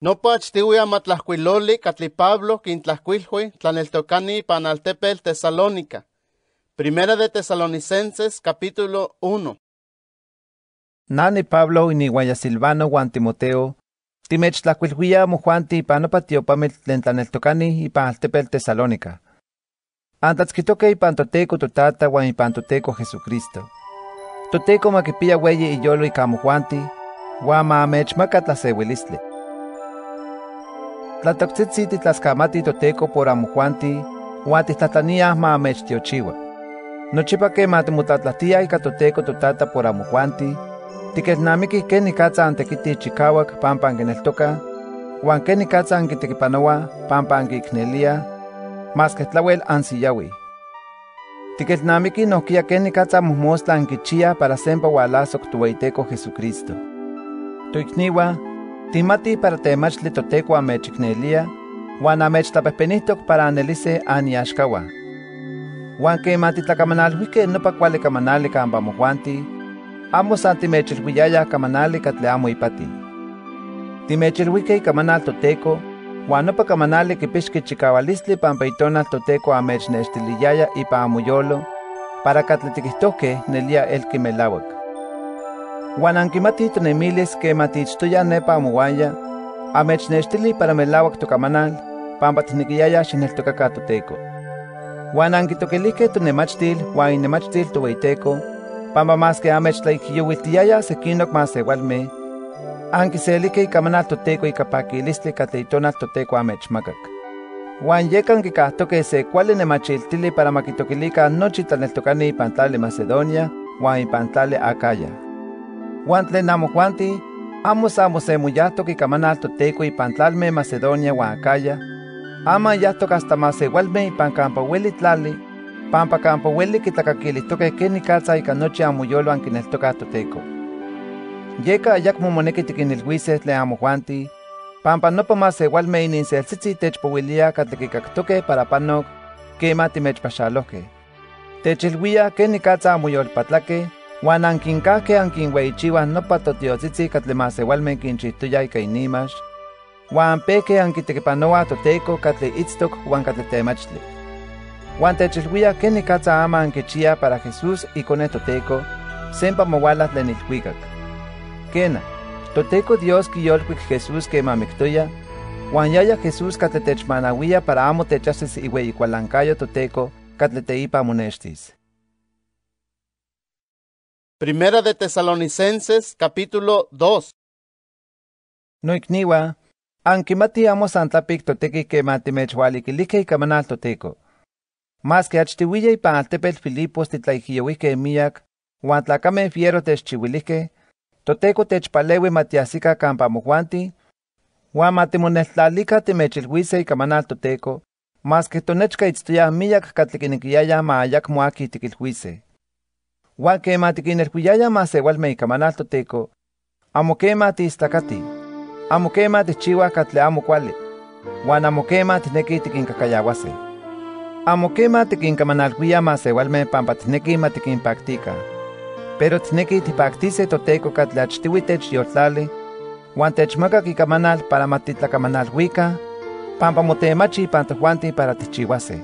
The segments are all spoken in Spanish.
No pachtiuia matlacuiloli catli Pablo quintlacuilhui tlaneltocani panaltepel Tesalónica. Primera de Tesalonicenses, capítulo 1. Nani Pablo iniguaya Silvano Juan Timoteo, timechtlacquilhuia mojuanti panopatiopamil tlentaneltocani y panaltepel Tesalónica. Antatzquitoque ipantoteco totata Juan ipantoteco Jesucristo. Toteco maquipilla hueye y yolo y camojuanti, Juan maamechmaca tlasehuilistle. Tlatoxitzi titlascamati toteco por amojuanti, Juan titlatlania maamechtiochiwa. Nochipa que matemutatlatia y catoteco totata por amojuanti, tiquesnamiki que ni catza antequiti chicawak pampan geneltoca, Juan que ni catza anquitequipanoa, pampan guicnelia, mas que tlahuel ansillawi. Tiquesnamiki no quia que ni catza mosmosla anquichia para sempa hualazoc tuaiteco Jesucristo. Toicniwa, timati para temachli toteco amechicnelia, Juan amechtapepenistoc para anelice aniashkawa. Juan que matitlacamanalhuique no pacuale camanale cambamojuanti, ambos antimechilhuiyaya camanale catleamo ipati. Timechilhuique y camanal toteco, Juan no pacamanale que pisque chicawalistli pampeitonal toteco amechnextiliyaya y paamuyolo, para catletiquistoque nelia el quimelawak. Juan anquimati tonemilis que matichtuya nepa amuguaya, amechnextili para melawak tocamanal, pampatiniquiyaya xineltocaca toteco. Juan anquitoquelisque tonemachtil, Juan inemachtil tuweiteco, pamba más que amechtlaikiyuiltiaya sequinoc más igualme, anquiselique y camanal toteco y capaquilistle cateitonal toteco amechmacac. Juan yecan que castoque se cual enemachiltili para maquitoquilica nochi taneltocani y pantale Macedonia, Juan y pantale Acaya. Juan tlenamo Juanti, amos emuyastoque y camanal toteco y pantalme Macedonia, Juan Acaya, ama yasto hasta más igualme y pan campo hueli tlali, pan pa campo hueli quitacaquilistoque que ni calza y canoche amuyolo anquineltoca toteco. Yeca ayac momoneque tiquinilhuices le amo Juanti, pan pa nopa más igualme y nincelcici techpohuilia catlequicactoque para panoc que matimechpaxaloque. Techilhuia que ni calza amuyol patlaque, Juan anquincahque anquinhueichiwa nopa totiocici catlemas igualme quinchistuya y cainimax, Juan peque anquitequipanoa toteco catle itztoc Juan catletemachtle. Juan techilhuia que ni catza ama anquichia para Jesús y con el toteco, sempa mohualas lenilhuicac. Quena, toteco Dios quiyolhuic Jesús que mamictoya, Juan yaya Jesús catletechmanahuia para amo techasis ihueicualancayo toteco catleteipa monextis. Primera de Tesalonicenses, capítulo 2. Noicniwa, anquimati amo santapic totequi que matimechualiquilique y camanal toteco. Mas que achtihuilla y panaltepel Filipos titlaijiohuique miac, Juan tlacame fiero techchihuilique, toteco techpaleui matiasica campamojuanti, Juan matimoneltlalica temechilhuise y camanal toteco, mas que tonechca itztuya miac catliquiniquiyaya maayac moaqui tiquilhuise. Juan que matiquinerhuiyaya mas igualme y camanal toteco, amo que matistacati. Amo quema de chiwa catle amo cuale, Juan amo quema tineki tiquincacayahuase. Amo quema tiquincamanalhuia mas igualme pampa tineki matiquinpactica. Pero tineki tipactice toteco catleachtihuitech yotlale, Juan techmaca quicamanal para matitlacamanalhuica, pampa motemachi pantojuanti para tichihuase.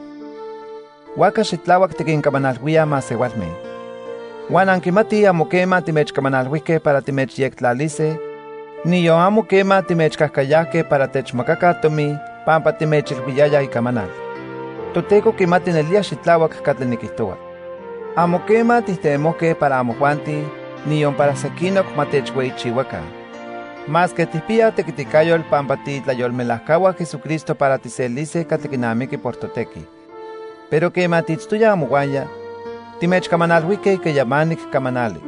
Huaca xitlahuac tiquincamanalhuia mas igualme. Juan anquimati amo quema timechcamanalhuique para timechyectlalice, ni yo amo quema timechcahcayaque para techmacacatomi, pampa timechilhuiyaya y camanal. Toteco que matinelia xitlahuac catleniquistoa. Amo quema tistemoque para amojuanti, ni yo para sequinoc matechhueichihuaca. Mas que tipia tequiticayol pampa titlayolmelahcaua Jesucristo para tiselice catlequinamiqui por totequi. Pero que matitztuya amohuaya, timechcamanalhuique que llamanic camanale.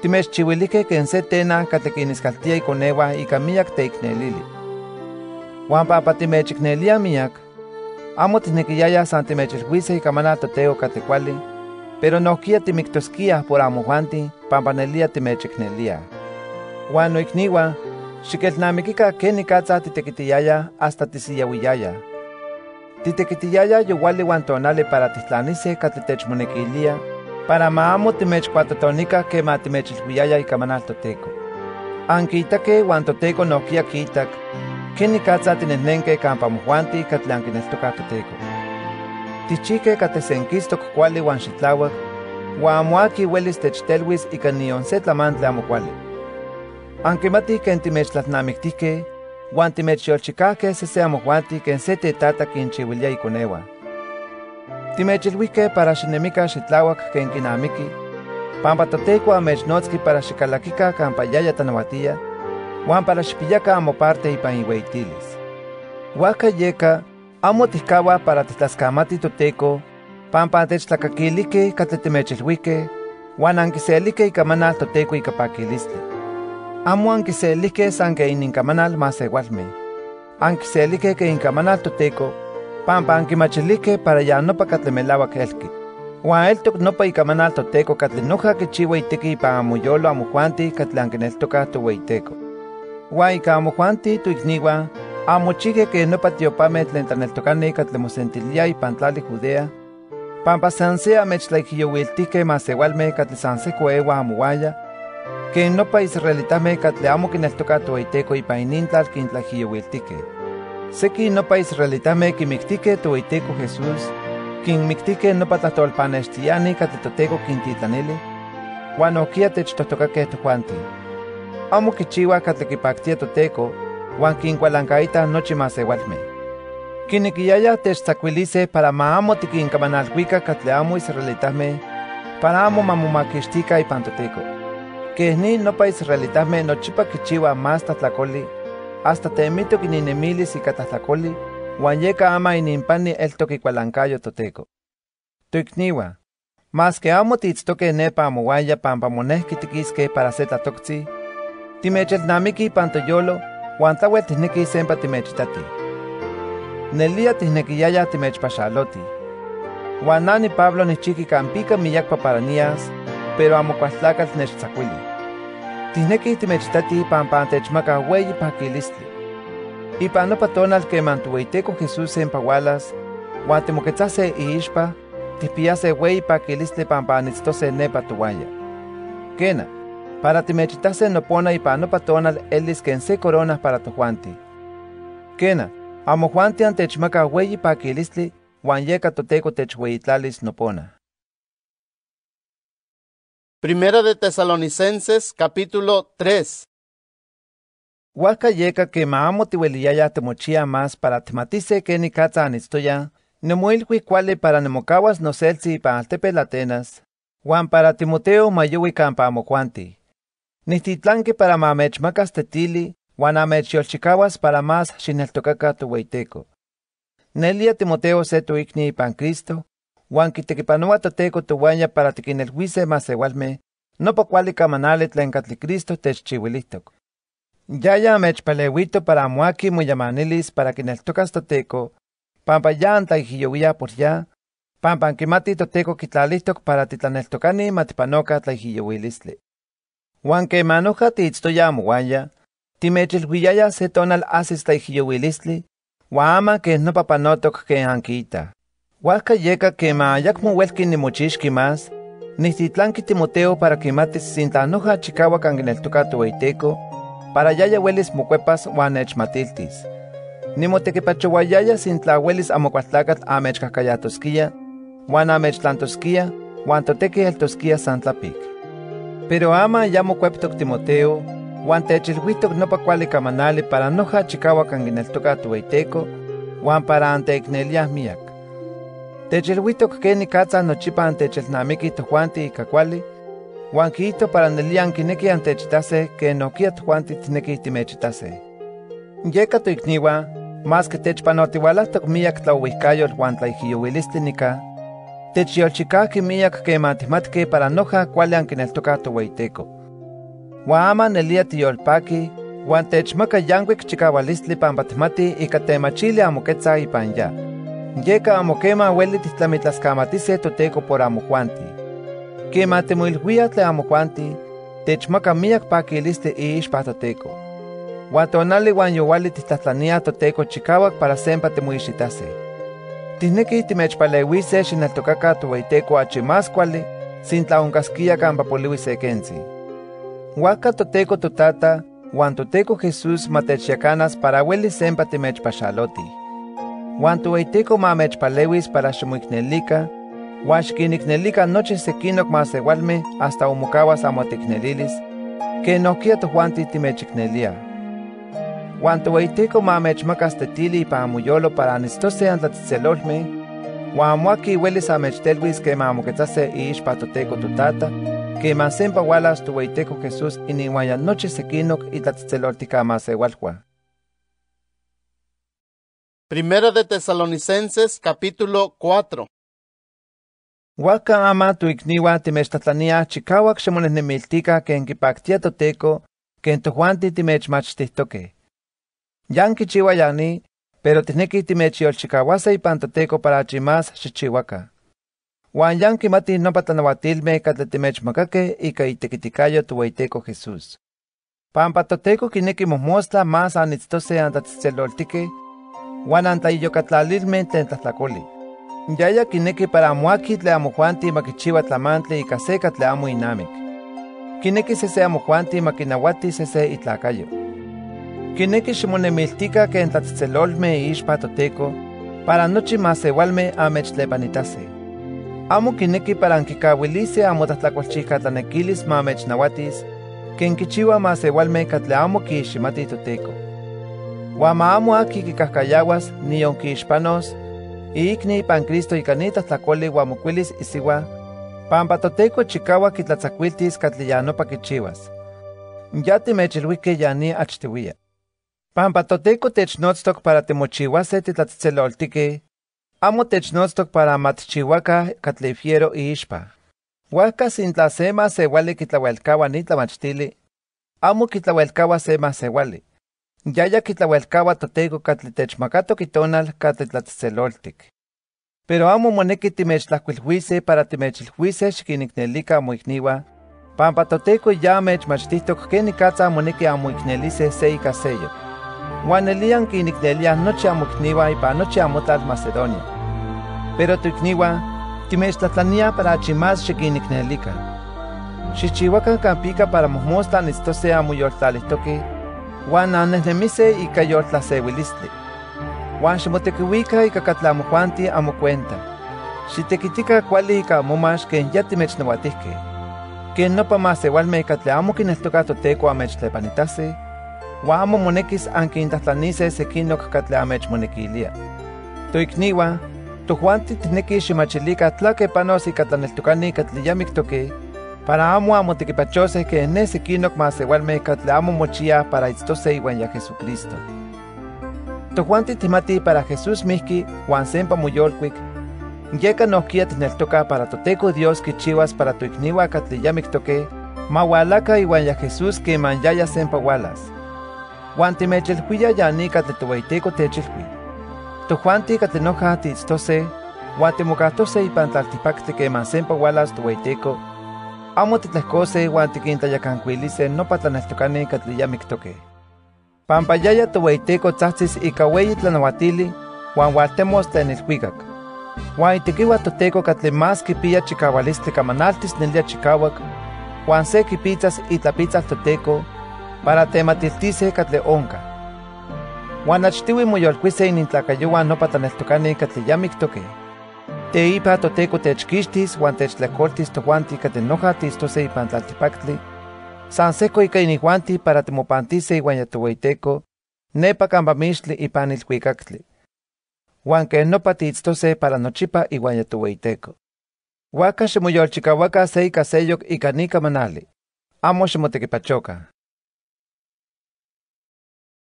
Timechchihuilique que en setena catlequiniscaltia y conewa y camillac teicnelili. Juan papa timechicnelia miac, amo tiniquiyaya santimechilhuise y camanal toteo catlecuali, pero noquia timictosquia por amo Juanti, pampanelia timechicnelia. Juan noicniwa, xiquelnamiquica que ni catza titequitiyaya hasta tisiyahuiyaya. Titequitiyaya yowali guantonale para titlanice catletechmonequilia, para maamo timechcuatotonica que matimechilhuiyaya y camanal toteco. Anquitaque guantoteco no quiaquitac, quinicatzatinesnenque campamojuanti catlanquinestocatoteco. Tichique catesenquistoc cuali guan xitlauac, guamuaqui uelis techtelwis ica nionsetlamantli amo cuali. Anquimati quen timechtlatnamictique, guan timechyolchicahque sese amojuanti quen se tetata quinchiuilia iconeua. Timechilhuique para xinemica xitlauac quen quinamiqui, pampatotecua mechnotski para xicalaquica campayaya tanahuatia, guan para xipillaca amo parte ipan iueitilis. Huaca yeca, amo tihcaua para titlascamati toteco, pampatechtlacakilique catletimechilhuique, guan anquiselique icamanal toteco icapaquilistli. Amo anquiselique san que inincamanal mas egualme. Anquiselique que incamanal toteco, pampa anquimachilique para ya nopa catlemelauac elqui. Huan eltoc nopa icamanal toteco catlenoja que chihuaitequi ipan amuyolo amojuanti catlanqueneltoca tohueiteco. Huan ica amojuanti tuicnihuan, amochique que nopa tiopame tlentaneltocane catlemosentilia ipan tlali Judea, pampa sanse amechtlaiquiyouiltique mas egualme catlesansecuehua amohuaya, que nopa israelitarme catleamo quineltoca tohueiteco ipan inintlal quintlaquiyouiltique. Sequi nopa israelitarme quimictique tohueiteco Jesús, quinmictique nopa tlahtolpanextiani catetoteco quintitlanili, huan oquia techtohtocaque tojuanti. Amo quichiua catlequipactia toteco, huan quincualancaita nochi mas egualme. Quiniquiyaya techtzacuilise para ma amo tiquincamanalhuica catleamo israelitarme, para amo mamomaquixtica ipan toteco. Quehni nopa israelitarme nochipa quichiua mas tatlacoli, hasta temito quininemilis ica tatlacoli, huan yeca ama inimpani eltoquicualancayo toteco. Tuicniua, mas que amo titztoque nepa amohuaya pampamonehqui tiquisque para se tlatoctzi, timechelnamiqui pantoyolo, huan tlauel tihnequi sempa timechtati. Nelia tihnequiyaya timechpaxaloti. Huan nani Pablo nihchiqui campica miyacpaparanías, pero amo cualtlacatl nechzacuili. Tihnequi timechtati pampa techmaca ueyi paquilistli. Ipan nopa tonal queman tohueiteco Jesús senpahualas, huan timoquetzahse iixpa, tihpiase ueyi paquilistli pampa nitztose nepa touaya. Quena, para timechitase nopona ipan nopa tonal elis quen se corona para tojuanti. Quena, amojuantian techmaca ueyi paquilistli, huan yeca toteco techueitlalis nopona. Primera de Tesalonicenses, capítulo 3. Huaca yeca que ma amo tiueliyaya temochia más para tematice que ni catza anistoya, nemuilhui cuale para nemocawas noseltzi ipan altepetl Atenas, huan para Timoteo mayuwi campa amojuanti. Nihtitlanque para ma mechmacas tetili, huan amechyolchicawas para más xineltocaca tohueiteco. Nelia Timoteo se tuicni ipan Cristo, huan quitequipanoa toteco touaya para tiquinelhuise mas egualme, nopa cuali camanale tlencatli Cristo techchiuilistoc. Yaya mechpaleuito para amuaki muyamanilis para quineltocas toteco, pampa ya antlaijiyouia por ya, pampa anquimati toteco quitlalistoc para titlaneltocani matipanoca tlaijiyouilistli. Huan que manoja tiitztoya amohuaya, timechilhuiyaya se tonal asis tlaijiyouilistli, huan ama que nopa panotoc que anquiita. Huaca yeca que ma ayacmo uelqui nimochixqui más, nihtitlanqui Timoteo para quimatis sintlanoja chicauac anquineltoca tohueiteco, para yaya huelis mocuepas huan echmatiltis. Nimotequipachohuayaya sintlahuelis amocualtlacatl amechcahcayatosquia, huan amechtlantosquia, huan totequi eltosquia santlapic. Pero ama yamocueptoc Timoteo, huan techilhuitoc nopa cuali camanali para noja chicauac anquineltoca tohueiteco, huan para anteicneliah miac. Techilhuitoc que nicatza nochipa antechelnamiqui tojuanti ica cuali, huan quiito para nelia anquinequi antechitase que noquia tojuanti tinequi timechitase. Yeca tuicniua, mas que techpanotiualahtoc miac tlauihuicayol huan tlaijiyouilistli nica, techyolchicahqui miac quema tihmatque para noja cuali anquineltoca tohueiteco. Huan ama nelia tiyolpaqui, huan techmaca yanhuic chicaualistli pampa tihmati ica temachili amoquetza ipan ya. Yeca amoquema ueli tihtlamitlascamatise toteco por amojuanti. Quema temoilhuia tle amojuanti, techmaca miac paquiliste iixpa toteco. Huan tonali huan youali tihtlatlania toteco chicauac para sempa temoixitase. Tihnequi timechpaleuise xineltocaca tohueiteco achimascuali, sintlaoncasquia campa poliuise quenzi. Huaca toteco totata, Wanto teco Jesús matechiacanas para huelis empate mechpachaloti. Wanto eiteco ma mechpalewis para xumuicnelica, huaxquinicnelica noche sequinoc mas igualme hasta umucawas amoticnelilis, que noquia tohuanti timechicnelia. Wanto eiteco ma mechmacastetili pa amuyolo para anistose antlatitzelolme, huamuaki huelis a mechtelwis que ma amoquetase iish patoteco tutata, que más en pagualas tu hueiteco Jesús y ni guaya noche sequinoc y tatzelortica más egualhua. Primera de Tesalonicenses, capítulo 4. Huaca ama tu igniwa timechtatlania chicawak xemonesnemiltica que enquipactia toteco que en tu juanti timechmachtihtoque. Yanqui chihuayani, pero tinequi timechiolchicawasa y pantoteco para chimas xichihuaca. Huan yanqui mati no patanahuatilme catletimechmacaque y caitequiticayo tu hueiteco Jesús. Pampatoteco quinequi mosmostla más anitztose antatzeloltique, huan antaillocatlalilme tlentlacoli. Yaya quinequi para amuaqui tle amojuanti maquichiua tlamantli y caseca tle amo inamic. Quinequi sese amojuanti maquinahuati sese itlacayo. Quinequi ximonemiltica que entlatzelolme ish patoteco, para nochi más igualme amechtlepanitase. Amo quinequi para quicawilise amo tlatlacolchica tlanequilis ma mechnahuatis, que quichiua mas igualme catle amo quiximati toteco. Huama amo aki quicahcayaguas ni onquixpanos, y ikni pan Cristo y canita tlacoli huamoquilis isiwa, pampa toteco chicaua quitlatzacuiltis catliyanopa quichiuas. Ya timechilhuique yani achtihuia. Pampa toteco technotztoc para temochihuase titlatzeloltique, amo technotztoc para matchihuaca catlefiero y ishpa. Huaca sin tlasema sewale quitlahuelcaua ni tlamatchtili, amo quitlahuelcaua sema sewale. Yaya quitlahuelcaua toteco catletechmacato quitonal catletlatzeloltic. Pero amo monequi timechtlahcuilhuise para timechilhuise xquinicnelica amoicniua, pampa toteco ya mechmachtihtoc quenicatza monequi amoicnelice se icaseyo. Guanelian quinicnelia noche amoicniua y pa noche amotal Macedonia. Pero tuicniua, timechtlahtlania para chimas xquinicnelica. Xichihuacan campica para mosmostlan istose amoyoltlalihtoque, huan anesnemise y cayoltlasehuilistli. Huan ximotequiuica y cacatlamojuanti amocuenta. Xitequitica cuali y camomax quen ya timechnahuatihque. Quen nopa mas igualme catle amo quineltoca toteco amechtlepanitase, huan amo monequis anquintahtlanice sequinoc catle amechmonequilia. Toicniua, tojuanti tinequi ximachilica tlaquepanos y catlaneltocani catliyamictoque, para amo amotequipachose que en ese quinoc mas igualme catle amo mochia para istose iguan ya Jesucristo. Tojuanti timati para Jesús mihki, huan sempa muyolcuic, yeca noquia tineltoca para toteco Dios quichiuas para tuicniua catliyamictoque, mahualaca iguan ya Jesús que manyaya sempa hualas. Huan timechilhuia yani catletuaiteco techilhui. Tojuanti catlenoja tistose, huan timocatose y pantlaltipacte que man sempa hualas tuaiteco, amo titlescose huan tiquintayacancuilice no patlaneltocani catliyamictoque. Pampayaya tohueiteco tzahtzis ica ueyi tlanahuatili, huan hualtemos tlenilhuicac. Huan itequiua toteco catle más quipia chicaualistli camanaltis nelia chicauac, huan se quipitzas itlapitzas toteco, para tematiltice catle onca. Huan achtiui moyolcuise inintlacayuan no patlaneltocani catliyamictoque. Te ipa toteco techquixtis huan techtlacoltis tohuanti catenojatis tose ipan tlaltipactli, san seco ica inihuanti para temopantice iguan ya tohueiteco, nepa campamixtli ipan ilhuicactli. Huan que nopa titztose para nochipa iguan ya tohueiteco. Huaca ximoyolchicahuaca se ica seyoc ica nica manali. Amo ximotequipachoca.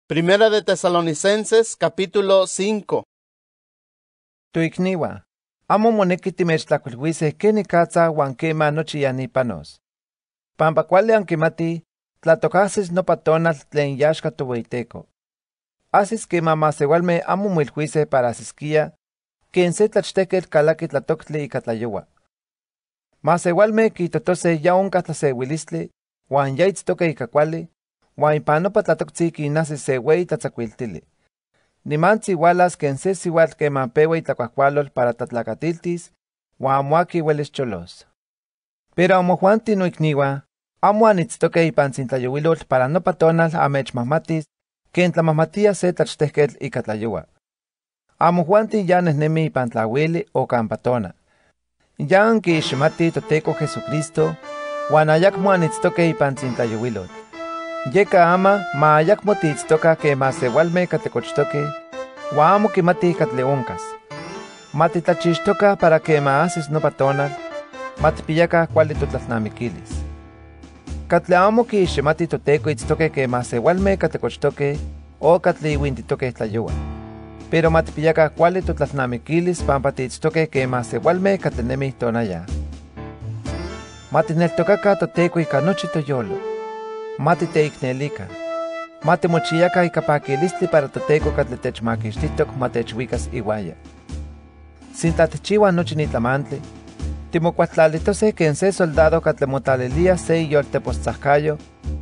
Primera de Tesalonicenses, capítulo 5. Tuicniua. Amo monequi timechtlahcuilhuise quenicatza huan quema nochi yanipanos. Pampa cuali anquimati, tlatocasis nopa tonal tlen yaxca tohueiteco. Asis quema mas igualme amo muilhuise para asisquia, quien se tlachtequel calaqui tlatoctli y catlayogua. Mas igualme quitotose ya onca tlasehuilistli, huan ya itztoque ica cuali, huan ipan nopa tlatoctzi quinasi sehuei tatzacuiltili. Nimantzi igualas que en ses igual que mampehue y tlacuacualol para tatlacatiltis, huamuaki hueles cholos. Pero amojuanti no ikniwa, Amuan itztoque ipan tzintlayowilotl para no patonal amechmahmatis, ken tlamahmatia se tlachtehketl ika tlayowa. Amo juanti ya nesnemi ipan tlawili o kan patona. Yan kiximati toteko Jesucristo, huan ayakmo anitztoke ipan tzintlayowilotl. Yeka ama ma ayakmo titztoka ke masewalme katekochtoke, huan amo kimati katleonkas. Matitlachistoka para que maasis no patonal, matipiyaka kuali totlatnamikilis. Katle amo ki xemati toteko itztoke que masewalme katekochtoke o katli iwintitoke tlayowa. Pero matipiyaka kuali totlatnamikilis pampati itztoke que masewalme katenemi tonaya. Matineltokaka toteko ika nochi toyolo. Matiteiknelika. Matemochiyaka ikapakilistli para toteko katle techmakixtitok matechwikas iwaya. Sintatchiwa nochi nitlamantle. Timocuatlaletose que en se soldado catlemotalelia se yor tepostzahkayo,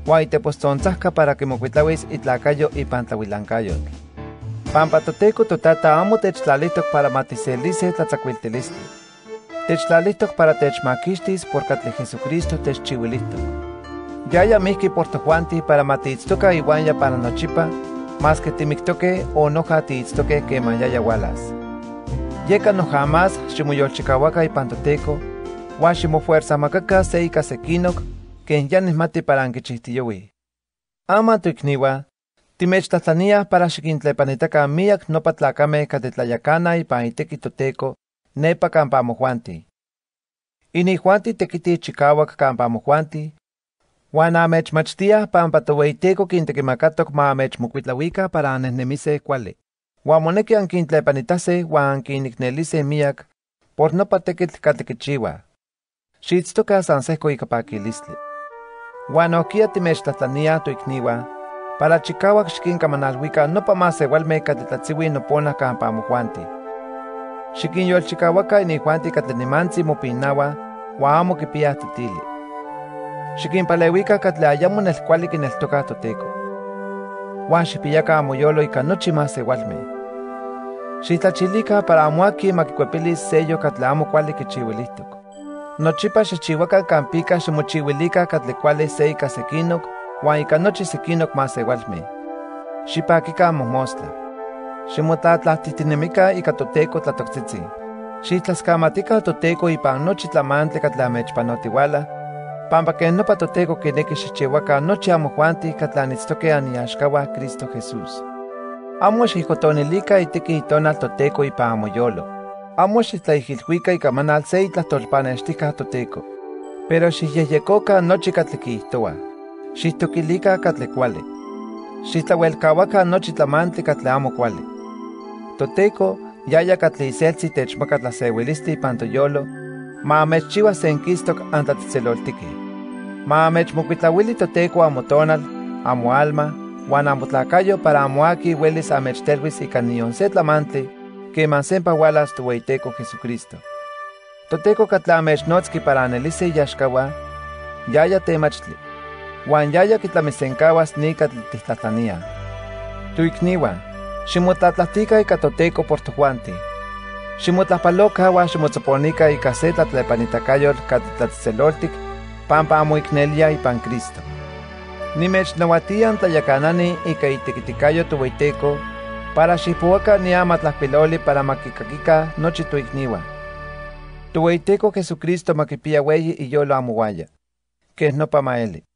guay tepostzontzahka para que mocuitlawis itlacayo y pantlahuilancayot. Pampatoteco totata amo techtlalitok para maticelice tlatzacuiltiliste. Techtlalitok para techmaquistis por catle Jesucristo techchihuilisto. Yaya mihki portojuanti para matitztoca iguanya para nochipa, más que timictoque o noja titztoque que mayaya walas. Yeca no jamás, ximuyolchikahuaca y pantoteco, guaximo fuerza macaca seica sequinoc, que en yanes mate para anquichistiyowi. Ama tuikniwa, timechtatlania para xikintlepanitaca miak no patlacame catetlayacana y paniteki toteco, nepa campamojuanti. Inijuanti tequiti chikahuac campamojuanti, huan amechmachtia pampatoweiteco quintequimacatoc ma amechmocuitlahuica para anesnemise cuale. Huamoneki ankintlepanitase, huankiniknelise miak, por no patekitl katekichiwa. Xitztoka sansehko ikapakilistli. Huan okia timechtatlania tuikniwa, para chikawak xikinkamanalwika nopa masewalme katetlatziwi nopona kampamojuanti. Xikinyolchikawaka inijuanti katlenimantzin mopinawa, hua amo kipiaj titili. Xikinpaleuika katle ayamo nelkuali kineltoka toteko. Huan xipiyaka amoyolo ika nochi masewalme. Xitlachilika para amuaki makikuepilis seyo katle amo kuali kichihuilistok. Nochipa xichihuakan kampika ximochihuilika katle kuali seika sekinok, huan ika nochi sekinok masewalme. Xipakika mojmostla. Ximotlatlahtitinimika ika toteko tlatoktzitzi. Xitlaskamatika toteko ipan nochi tlamantle katle amechpanotiwala. Pampa que no patotego que neque xichihuaca noche amo juanti catlanitztoque aniashkawa Cristo Jesús. Amo xicotonilica y tequitonal toteco y pa amoyolo. Amo xitlaijilhuica y camanal se y tlastolpanextica toteco. Pero xiyehyecoca noche catlequistoa. Xitoquilica catlecuale. Xitlahuelcahuaca noche tlamante catleamocuale. Toteco, yaya catleiseltsi techmacatlasewilisti pantoyolo. Maamechchiwa senkistoc antatitzeloltiki. Maamechmokuitlawili toteco amotonal, amo alma, huan amotlacayo para amoaki welis amechterwis ikan nionsetlamantli, que mansempa walas tuweiteco Jesucristo. Toteco catlamechnotski para anelise yashkawa, yaya temachtli, huan yaya kitlamisenkawas nikatlitihtatlania. Tuikniwa, ximotlatlatika ika toteco portojuanti. Ximotlahpaloca huan ximotzoponica ika se tlatlepanitacayol katetlatzeloltik, pampa amoiknelia ipan Cristo. Nimechnauatian tlayacanani ika itequiticayo tuweiteco, para xipuaca niamatlahpiloli para makikakika nochi tuikniwa. Tuweiteco Jesucristo makipia weyi y yo lo amuaya, que es no pamaeli.